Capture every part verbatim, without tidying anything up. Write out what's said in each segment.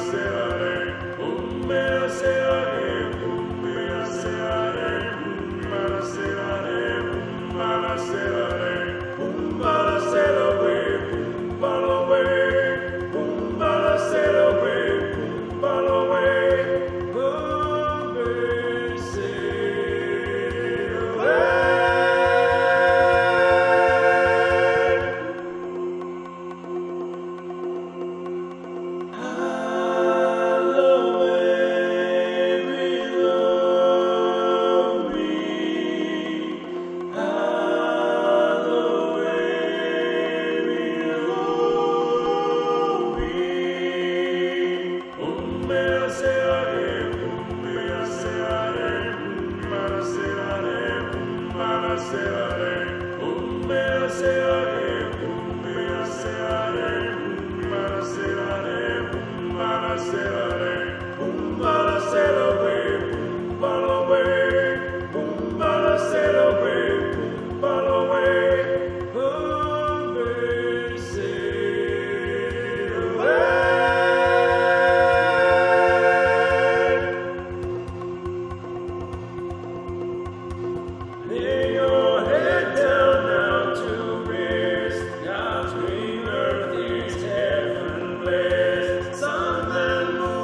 Sun and moon.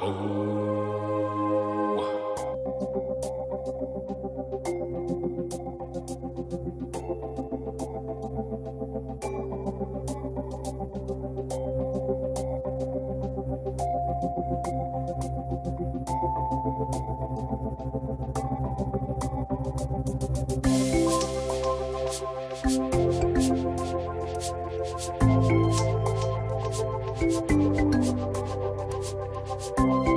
Thank you.